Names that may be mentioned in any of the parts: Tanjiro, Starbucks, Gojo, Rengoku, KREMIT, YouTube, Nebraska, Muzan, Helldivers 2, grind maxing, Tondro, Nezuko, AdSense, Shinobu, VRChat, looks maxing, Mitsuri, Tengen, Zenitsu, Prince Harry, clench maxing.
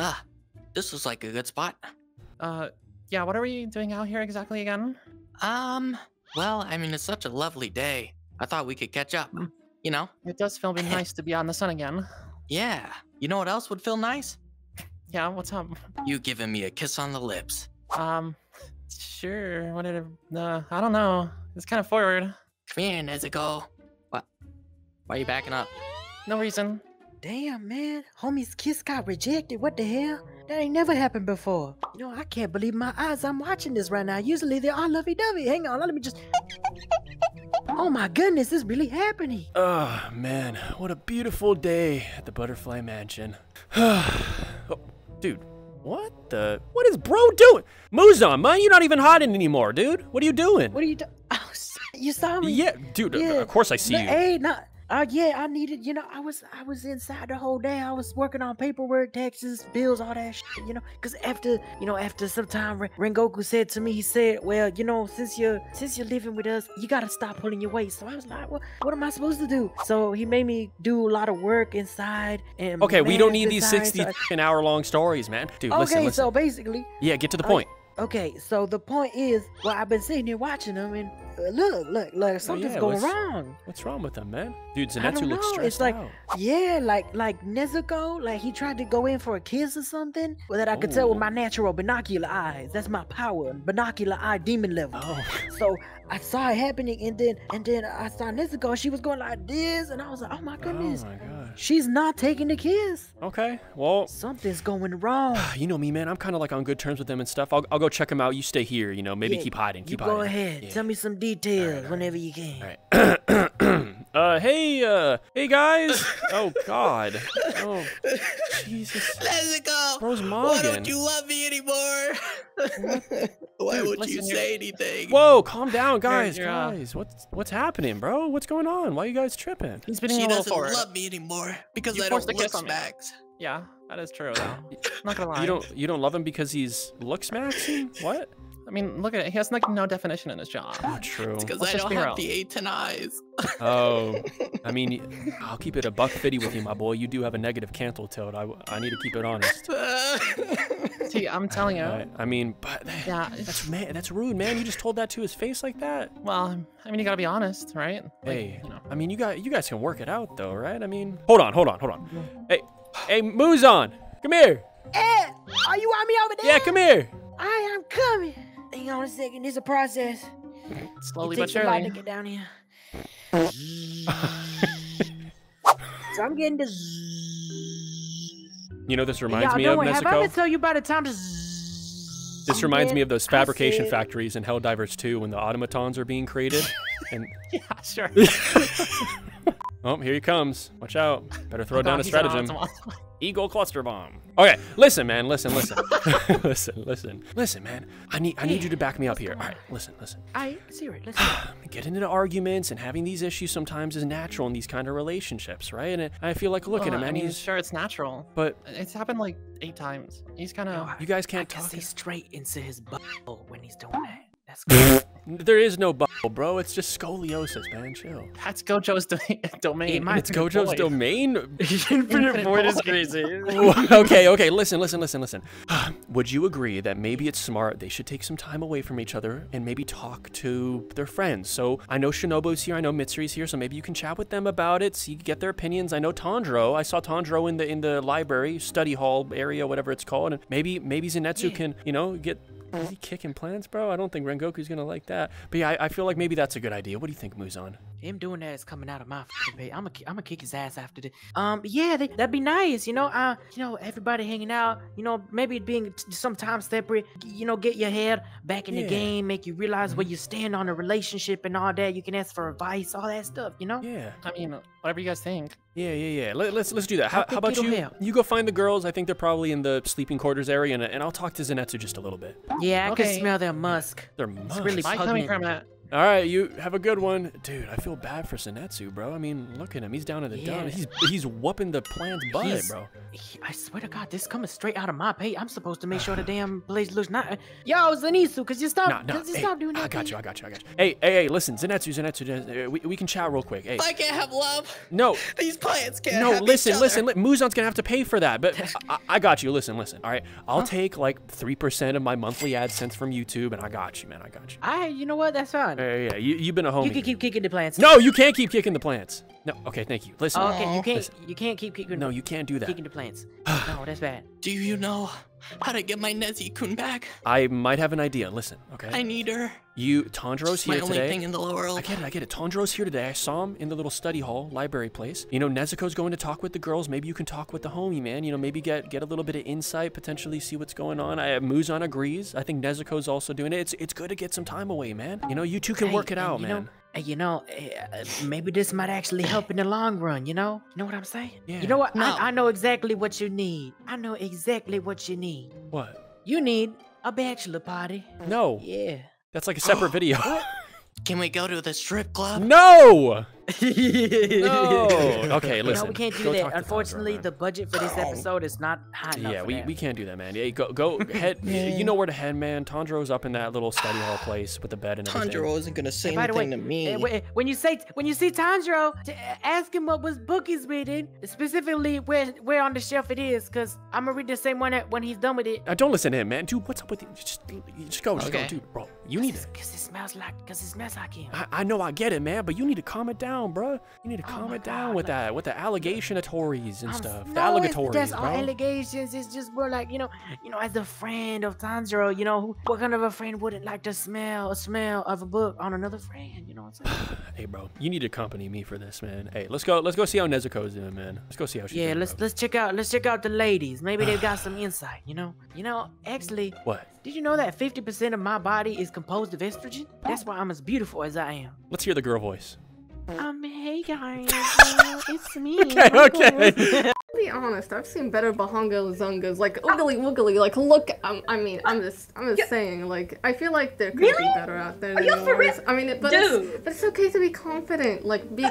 Ah, this looks like a good spot. Yeah, what are we doing out here exactly again? Well, I mean, it's such a lovely day. I thought we could catch up, you know? It does feel nice to be out in the sun again. Yeah. You know what else would feel nice? Yeah, what's up? You giving me a kiss on the lips. Sure. What did it, I don't know. It's kind of forward. Come here, Nezuko. What? Why are you backing up? No reason. Damn, man. Homie's kiss got rejected. What the hell? That ain't never happened before. You know, I can't believe my eyes. I'm watching this right now. Usually they're all lovey-dovey. Hang on, let me just... Oh my goodness, this is really happening. Oh, man. What a beautiful day at the Butterfly Mansion. Oh, dude, what the... What is bro doing? Muzan, man, you're not even hiding anymore, dude. What are you doing? What are you doing? Oh, you saw me? Yeah, dude, yeah. Of course I see you. Hey, no... yeah, I needed, you know, I was inside the whole day. I was working on paperwork, taxes, bills, all that shit, you know, because after, you know, after some time, Rengoku said to me, he said, well, you know, since you're living with us, you got to stop pulling your weight. So I was like, well, what am I supposed to do? So he made me do a lot of work inside. And okay, we don't need these 60 hour-long stories, man. Dude, okay, listen. So basically. Yeah, get to the point. Okay, so the point is, well, I've been sitting here watching them and... Look, something's going wrong. What's wrong with them, man? Dude, Zenitsu looks stressed it's like, out. Yeah, like Nezuko, like he tried to go in for a kiss or something. Well, that I could tell with my natural binocular eyes. That's my power, binocular eye demon level. Oh. So I saw it happening, and then I saw Nezuko. She was going like this, and I was like, oh my goodness. Oh my God. She's not taking the kiss. Okay, well. Something's going wrong. You know me, man. I'm kind of like on good terms with them and stuff. I'll go check them out. You stay here, you know, maybe keep hiding. Keep hiding. Go ahead. Yeah. Tell me some details whenever you can. All right. Hey guys. Oh God. Oh Jesus. Nezuko. Bro's mom. Why don't you love me anymore? Why would you say anything? Whoa, calm down, guys. Guys, what's happening, bro? What's going on? Why are you guys tripping? He's been in a little forward. She doesn't love me anymore because I don't look smacks. Yeah, that is true. Though. Not gonna lie. You don't love him because he's look smacking? What? I mean, look at it. He has like no definition in his job. Oh, true. It's because I don't have the 8 and eyes. Oh, I mean, I'll keep it a $1.50 with you, my boy. You do have a negative cancel tilt. I need to keep it honest. See, I'm telling you. I mean, but yeah, that's rude, man. You just told that to his face like that. Well, I mean, you gotta be honest, right? Like, hey, you know. I mean, you guys can work it out though, right? I mean, hold on. Hey, Muzan, come here. Hey, are you on me over there? Yeah, come here. I am coming. Hang on a second, it's a process. Slowly but surely. To get down here. So I'm getting to... You know, this reminds me of Nezuko. Have I been telling you about the time to... This reminds me of those fabrication factories in Helldivers 2 when the automatons are being created. And... Yeah, sure. Oh, here he comes. Watch out. Better throw down a stratagem. Eagle cluster bomb. Okay, listen, man. Listen. Listen, man. I need you to back me up here. All right, listen. I see it. Listen. Getting into arguments and having these issues sometimes is natural in these kind of relationships, right? And I feel like, look at him, man. I mean, he's sure it's natural, but it's happened like 8 times. He's kind of. You guys can't talk. He's straight into his butthole when he's doing that. That's cool. There is no bubble, bro. It's just scoliosis, man. Chill. That's Gojo's domain. It's Gojo's domain? Infinite void is crazy. Okay. Listen. Would you agree that maybe it's smart they should take some time away from each other and maybe talk to their friends? So I know Shinobu's here. I know Mitsuri's here. So maybe you can chat with them about it. See, get their opinions. I know Tondro. I saw Tondro in the library, study hall area, whatever it's called. And maybe Zenitsu can, you know, get... Is he kicking plants, bro? I don't think Rengoku's gonna like that. But yeah, I feel like maybe that's a good idea. What do you think, Muzan? Him doing that is coming out of my fucking pay. I'm gonna kick his ass after this. Yeah, that'd be nice, you know. You know, everybody hanging out. You know, maybe being sometimes separate. You know, get your head back in the game, make you realize where you stand on a relationship and all that. You can ask for advice, all that stuff, you know. Yeah. I mean, whatever you guys think. Yeah. Let's do that. How about you? Help. You go find the girls. I think they're probably in the sleeping quarters area, and I'll talk to Zenitsu just a little bit. Yeah, I can smell their musk. Their musk. It's really pugnant. All right, you have a good one. Dude, I feel bad for Zenitsu, bro. I mean, look at him. He's down in the dump. He's whooping the plant's butt, bro. I swear to God, this coming straight out of my pay. I'm supposed to make sure the damn blaze looks not. Yo, Zenitsu, cause you stop, stop doing that. I got you, Hey, listen, Zenitsu, we can chat real quick. Hey, I can't have love. No, these plants can't. No, have listen. Muzan's gonna have to pay for that. But I got you. Listen. All right, I'll take like 3% of my monthly AdSense from YouTube, and I got you, man. You know what? That's fine. Yeah, you've been a homie. You can keep kicking the plants. No, you can't keep kicking the plants. No, okay, thank you. Listen. Oh, okay, you can't. Listen. You can't keep kicking. No, you can't do that. Kicking the plants. No, that's bad. Do you know how to get my Nezuko back? I might have an idea. Listen, okay. I need her. Tondro's here today. My only thing in the world. I get it. Tondro's here today. I saw him in the little study hall, library place. You know, Nezuko's going to talk with the girls. Maybe you can talk with the homie, man. You know, maybe get a little bit of insight, potentially see what's going on. Muzan agrees. I think Nezuko's also doing it. It's good to get some time away, man. You know, you two can work it out, man. You know, maybe this might actually help in the long run, you know? You know what I'm saying? Yeah. You know what? No. I know exactly what you need. What? You need a bachelor party. No. Yeah. That's like a separate video. Can we go to the strip club? No! Okay, listen. No, we can't do that. Unfortunately, the budget for this episode is not high enough. Yeah, we can't do that, man. Yeah, go head. You know where to head, man. Tondro's up in that little study hall place with the bed and everything. Tanjiro isn't gonna say anything to me. When you see Tanjiro, ask him what was Bookie's reading, specifically where on the shelf it is, cause I'm gonna read the same one when he's done with it. Don't listen to him, man. Dude, what's up with you? Just go, dude, bro. You need it. Cause it smells like him. I know, I get it, man, but you need to calm it down. Bro, you need to calm it down with that, with the allegatories and stuff. The allegatories, that's all allegations. It's just more like, you know, as a friend of Tanjiro, you know, what kind of a friend wouldn't like to smell of a book on another friend? You know what I'm saying? Hey, bro, you need to accompany me for this, man. Hey, let's go see how Nezuko's doing, man. Let's go see how she's doing. Yeah, let's check out the ladies. Maybe they've got some insight. You know, actually. What? Did you know that 50% of my body is composed of estrogen? That's why I'm as beautiful as I am. Let's hear the girl voice. Hey guys, it's me. Okay. To be honest, I've seen better Bahongo Zungas, like Oogly Woogly, like look, I'm just saying, like, I feel like there could be better out there. Are you for real? I mean, but it's okay to be confident, like, be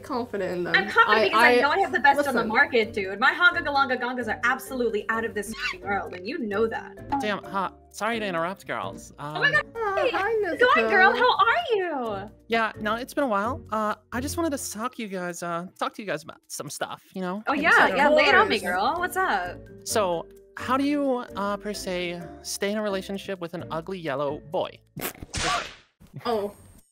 confident in them. I'm confident because I know I have the best on the market, dude. My Honga Galanga Gongas are absolutely out of this world, and you know that. Damn, hot. Sorry to interrupt, girls. Oh my God! Hey, hi, good girl. How are you? Yeah, no, it's been a while. I just wanted to talk to you guys about some stuff, you know. Oh yeah, lay it on me, girl. What's up? So, how do you, per se, stay in a relationship with an ugly yellow boy?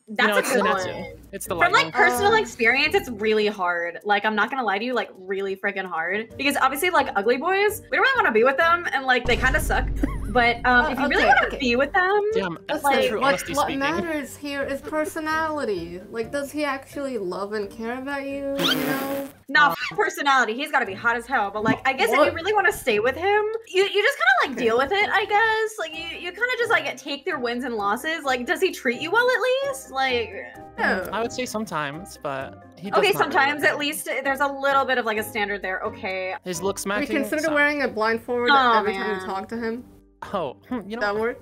That's a good one. It's the lightning. From like personal experience, it's really hard. Like, I'm not gonna lie to you, like really freaking hard. Because obviously, like ugly boys, we don't really want to be with them, and like they kind of suck. But if you really want to be with them, what matters here is personality. Like, does he actually love and care about you? You know? Nah, personality. He's gotta be hot as hell. But like, I guess if you really want to stay with him, you just kind of like deal with it. I guess like you kind of just like take their wins and losses. Like, does he treat you well at least? Like, I would say sometimes, but. Okay, sometimes at least there's a little bit of like a standard there. Okay. His looks matching. We consider wearing a blindfold every time you talk to him. Oh, you know that word?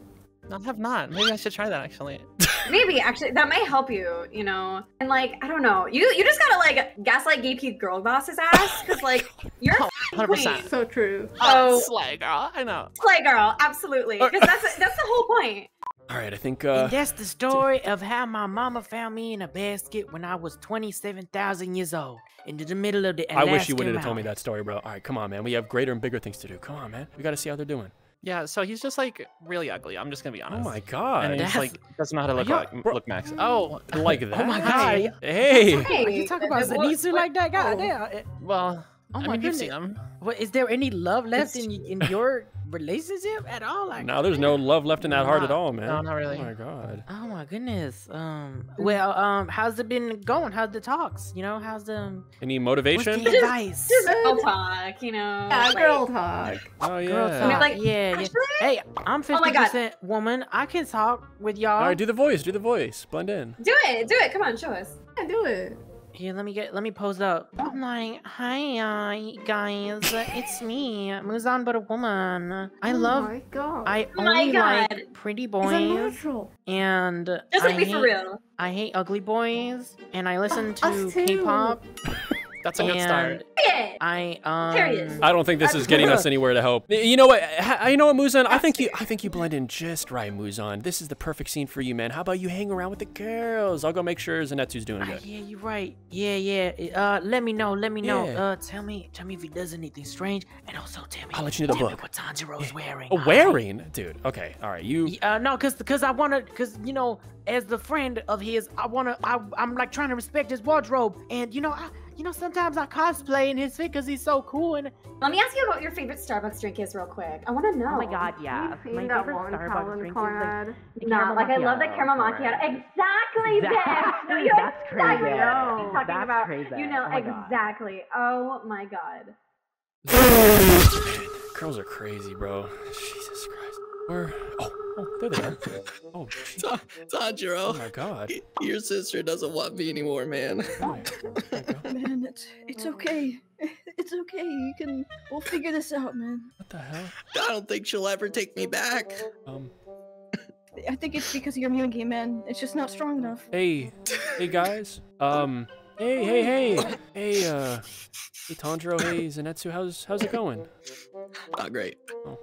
I have not. Maybe I should try that actually. Maybe actually that may help you, you know. And like I don't know, you just gotta like gaslight gay Pete girl boss's ass because like you're 100%. So true. Oh, slay girl, I know. Slay girl, absolutely. Because that's the whole point. All right, I think. And that's the story of how my mama found me in a basket when I was 27,000 years old, in the middle of the. I wish you wouldn't have told me that story, bro. All right, come on, man. We have greater and bigger things to do. Come on, man. We gotta see how they're doing. Yeah, so he's just like really ugly. I'm just gonna be honest. Oh my God! And he's like doesn't know how to look Max. Oh, like that. Oh my God! Hey. You talk about Zenitsu like that guy? Yeah. Well, oh my goodness. What is there any love left in your relationship at all? Like, no, there's no love left in that heart at all, man. No, not really. Oh my God. Oh my goodness. Well, how's it been going? How's the talks? You know, how's the any motivation? What's the advice? Just girl talk, you know. Yeah, like, girl talk. Oh yeah. Girl talk. I mean, like, yeah. Hey, I'm 50% woman. I can talk with y'all. All right, do the voice. Blend in. Do it. Come on, show us. Yeah, do it. Here, let me pose up. I'm like, hi, guys, it's me, Muzan, but a woman. I love. Oh my God. I only like pretty boys. And just like me for real. I hate ugly boys, and I listen to K-pop. That's a good start. I don't think this is getting us anywhere to help. You know what? Muzan? I think you blend in just right, Muzan. This is the perfect scene for you, man. How about you hang around with the girls? I'll go make sure Zenitsu's doing good. Yeah, you're right. Yeah. Let me know. Yeah. Tell me if he does anything strange, and also tell me what Tanjiro's wearing. Oh, wearing, dude. Okay, all right. You. No, cause I wanna, cause you know, as the friend of his, I'm like trying to respect his wardrobe, and you know, sometimes I cosplay in his fit because he's so cool. And let me ask you about your favorite Starbucks drink is real quick. I want to know. Oh my God, yeah. My favorite Starbucks drink is like I love the caramel macchiato. Exactly that. No, you that's exactly crazy. No, that's about, crazy. You know, oh exactly. God. Oh my God. Girls are crazy, bro. Jesus Christ. Where? Oh, there they are. Oh, Tanjiro. Oh my God. Your sister doesn't want me anymore, man. Man, it's okay. It's okay. We'll figure this out, man. What the hell? I don't think she'll ever take me back. I think it's because of your Mugi, man. It's just not strong enough. Hey guys. Hey Tondro, hey Zenitsu, how's it going? Not great. Oh.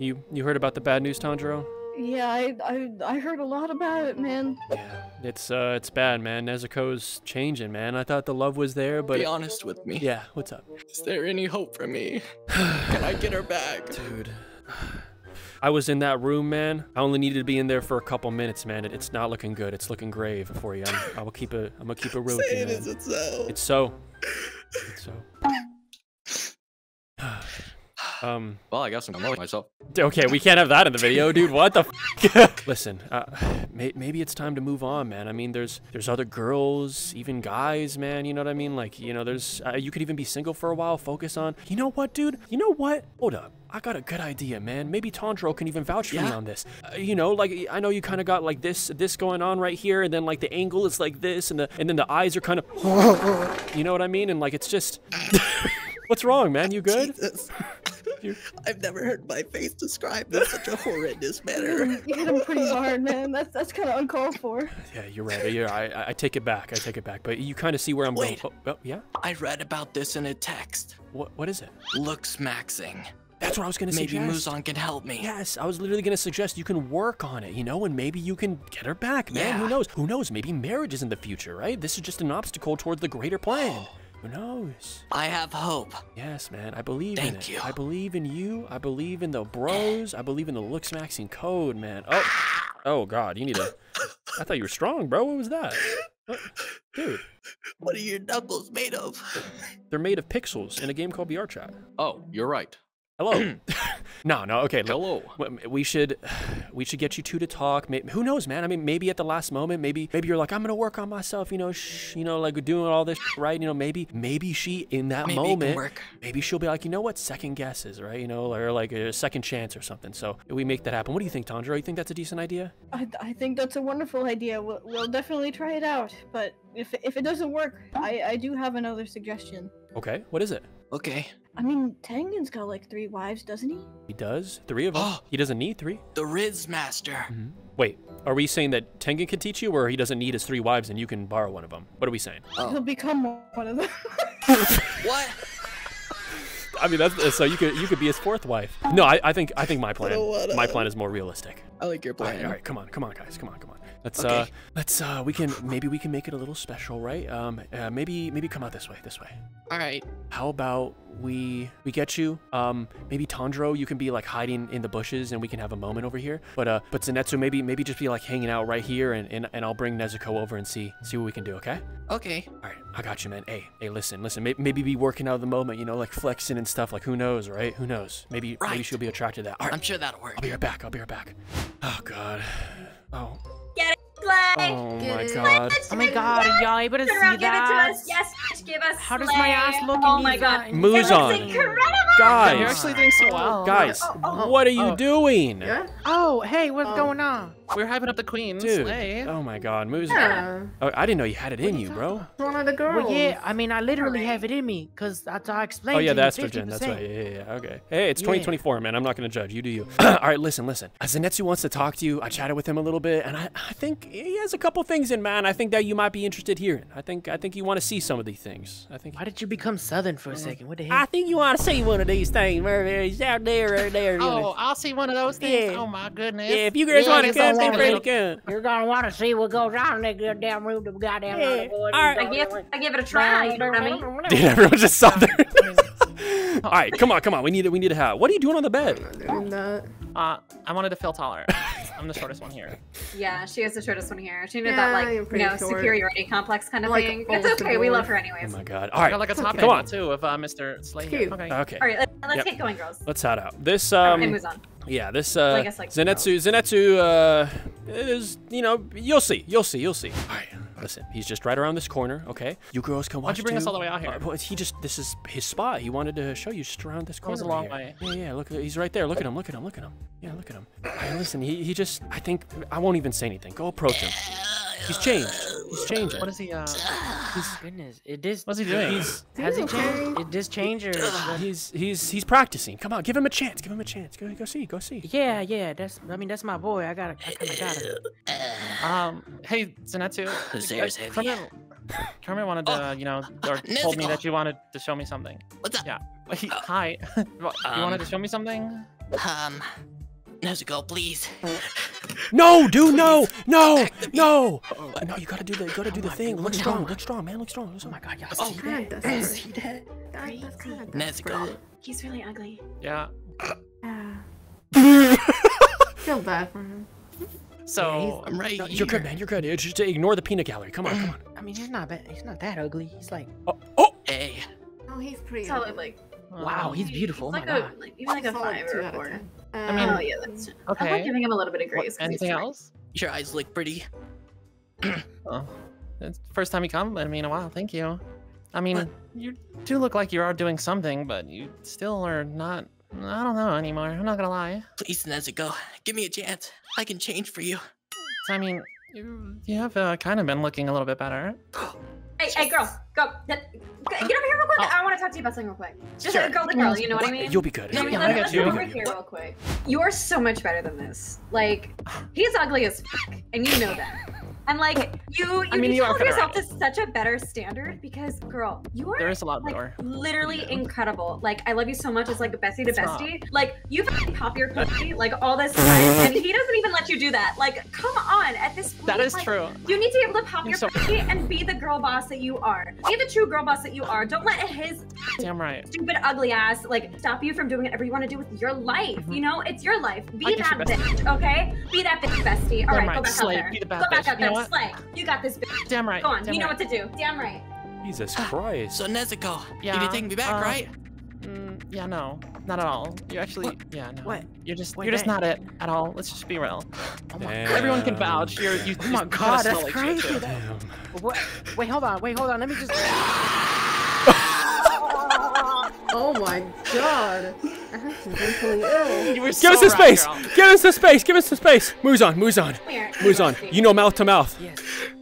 You heard about the bad news, Tondro? Yeah, I heard a lot about it, man. Yeah, it's bad, man. Nezuko's changing, man. I thought the love was there, but be honest with me. Yeah, what's up? Is there any hope for me? Can I get her back, dude? I was in that room, man. I only needed to be in there for a couple minutes, man. It's not looking good. It's looking grave for you. I'm gonna keep it real with you, man. Say it is itself. It's so. Well, I guess I'm promoting myself. Okay, we can't have that in the video, dude. What the f***? Listen, maybe it's time to move on, man. I mean, there's other girls, even guys, man. You know what I mean? Like, you know, there's... you could even be single for a while, focus on... You know what, dude? You know what? Hold up. I got a good idea, man. Maybe Tondro can even vouch for me on this. You know, like, I know you kind of got, like, this going on right here, and then, like, the angle is like this, and then the eyes are kind of... You know what I mean? And, like, it's just... What's wrong, man? You good? Jesus. I've never heard my face described in such a horrendous manner. You hit him pretty hard, man. That's kind of uncalled for. Yeah, you're right. Yeah, I take it back. But you kind of see where I'm going. Oh, yeah? I read about this in a text. What is it? Looks maxing. That's what I was going to suggest. Maybe Muzan can help me. Yes, I was literally going to suggest you can work on it, you know, and maybe you can get her back, man. Yeah. Who knows? Maybe marriage is in the future, right? This is just an obstacle towards the greater plan. Who knows? I have hope. Yes, man. I believe in it. Thank you. I believe in you. I believe in the bros. I believe in the looks maxing code, man. Oh God. You need a... I thought you were strong, bro. What was that? What? Dude. What are your knuckles made of? They're made of pixels in a game called VRChat. Oh, you're right. Hello. No. Okay. Hello. We should get you two to talk. Maybe, who knows, man? I mean, maybe at the last moment, maybe you're like, I'm gonna work on myself. You know, like doing all this right. You know, maybe she in that moment, maybe she'll be like, you know what? Second guesses, right? You know, or like a second chance or something. So we make that happen. What do you think, Tondro? You think that's a decent idea? I think that's a wonderful idea. We'll definitely try it out. But if it doesn't work, I do have another suggestion. Okay. What is it? Okay. I mean, Tengen's got like 3 wives, doesn't he? He does. 3 of them. He doesn't need 3. The Riz Master. Mm-hmm. Wait, are we saying that Tengen can teach you, or he doesn't need his 3 wives and you can borrow one of them? What are we saying? Oh. He'll become one of them. What? I mean, that's so you could be his 4th wife. No, I think my plan is more realistic. I like your plan. All right, come on, guys, come on. Maybe we can make it a little special, right? Maybe come out this way. All right. How about we get you? Maybe Tondro, you can be like hiding in the bushes and we can have a moment over here. But Zenitsu, maybe just be like hanging out right here and I'll bring Nezuko over and see what we can do, okay? Okay. All right, I got you, man. Hey, listen. Maybe be working out of the moment, you know, like flexing and stuff. Like who knows, right? Who knows? Maybe she'll be attracted to that. All right. I'm sure that'll work. I'll be right back. Oh God. Oh. Get it, Slay! Oh my god, y'all able to see that? Yes, give us Slay. How does my ass look in these eyes? Muzan. It looks incredible! Guys, you're actually doing so well. Guys, what are you doing? Yeah? Oh, hey, what's going on? We're hyping up the queen. Dude, oh my god, movies. Yeah. Oh, I didn't know you had it in you, bro. One of the girls. Well, yeah, I mean, I literally have it in me because I explained. Oh yeah, the estrogen. That's right. Yeah. Okay. Hey, it's 2024, man. I'm not gonna judge. You do you. All right, listen. Zenitsu wants to talk to you. I chatted with him a little bit, and I think he has a couple things in mind. I think that you might be interested hearing. I think you want to see some of these things. I think. Why did you become Southern for a second? What the heck? I think you want to see one of these things. He's out there, right there. Oh, I'll see one of those things. Yeah. Oh my goodness. Yeah, if you guys want to come. You're gonna want to see what goes on in that goddamn room. The goddamn All right, I give it a try. You know what I mean? Dude, everyone just saw that. All right, come on. We need a hat. What are you doing on the bed? I wanted to feel taller. I'm the shortest one here. Yeah, she is the shortest one here. She knew that, like, you know, superiority complex kind of thing. It's okay. We love her anyways. Oh my god. All right. Got like a top end too of Mr. Slay. Cute. Okay. All right, let's get going, girls. Let's head out. This and Muzan. Yeah, this Zenitsu is, you know, you'll see. All right, listen, he's just right around this corner, okay? You girls can watch. Why'd you bring us all the way out here? This is his spot. He wanted to show you just around this corner. It was a long way. Yeah, look, he's right there. Look at him. Yeah, look at him. All right, listen, he just, I think, I won't even say anything. Go approach him. He's changed. He's changing. What is he? Goodness, it is. What's he doing? Has he changed? It does change. Or he's practicing. Come on, give him a chance. Go see. Yeah. That's my boy. I gotta. Hey, Zenitsu. Kermit wanted to, told me that you wanted to show me something. What's up? Yeah. Wait, hi. You wanted to show me something? Nezuko, please. No, dude, no. No, you gotta do the, thing. Look strong, man. Oh my god, yes. Oh, is he dead? That's kind of Nezuko. He's really ugly. Yeah. Feel bad for him. So I'm right. You're good, man. You're good. Just ignore the peanut gallery. Come on. I mean, he's not that ugly. He's like. Oh. Hey. Oh, he's pretty. Solid, like. Wow, he's beautiful. He's like even like a 5 or 4. I mean, yeah, that's okay. I'm like giving him a little bit of grace. Anything else? Your eyes look pretty. Oh, that's the first time you complimented me in a while. Thank you. I mean, you do look like you are doing something, but you still are not. I don't know anymore. I'm not gonna lie. Please, Nezuko, give me a chance. I can change for you. I mean, you have kind of been looking a little bit better. Hey, girls, go. Get over here real quick. I want to talk to you about something real quick. Just go to the girl, you know what I mean? You'll be good. Let's go over here real quick. You are so much better than this. Like, he's ugly as fuck, and you know that. And like, you hold yourself to such a better standard because, girl, you are literally incredible. Like, I love you so much. It's like bestie to bestie. Like, you fucking pop your pussy like all this time, and he doesn't even let you do that. Like, come on, at this point. That is true. You need to be able to pop your pussy and be the girl boss that you are. Be the true girl boss that you are. Don't let his stupid ugly ass like stop you from doing whatever you want to do with your life. You know, it's your life. Be that bitch, okay? Be that bitch, bestie. All right, go back out there. Go back out there. Slay. You got this, bitch. Damn right. Go on. You know what to do. Damn right. Jesus Christ. So Nezuko, you did take me back, right? Yeah, no, not at all. You actually, no. What? You're just not it at all. Let's just be real. Oh my god. Everyone can vouch. You oh my god, that's crazy. Wait, hold on. Let me just. Oh my god. Give us the space. Muzan. You know mouth to mouth. Yes,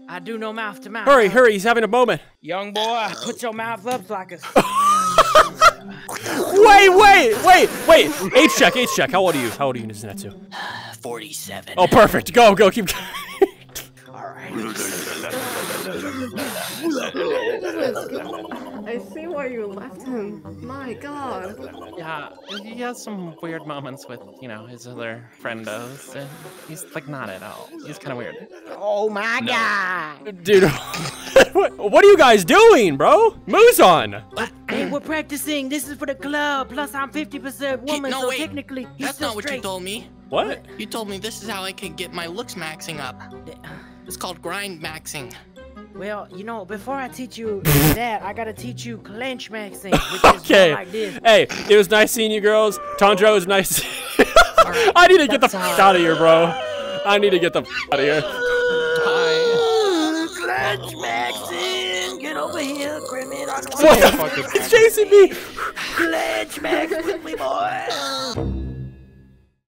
I do know mouth to mouth. Hurry. He's having a moment. Young boy, put your mouth up like a. Wait. Age check. How old are you, Zenitsu? 47. Oh, perfect. Go. Keep going. All right. I see why you left him. My god. Yeah, he has some weird moments with, his other friendos. And he's, like, not at all. He's kind of weird. Oh my god. Dude, what are you guys doing, bro? Muzan. Hey, we're practicing. This is for the club. Plus, I'm 50% woman, so technically, he's still straight. That's not what you told me. What? You told me this is how I can get my looks maxing up. It's called grind maxing. Well, before I teach you that, I gotta teach you clench maxing, which is like this. Hey, it was nice seeing you girls. Tondro was nice. I need to get the f out of here, bro. I need to get the f out of here. Clench maxing! Get over here, Grimmie. What the fuck is chasing me? Pledge Max with me, boy.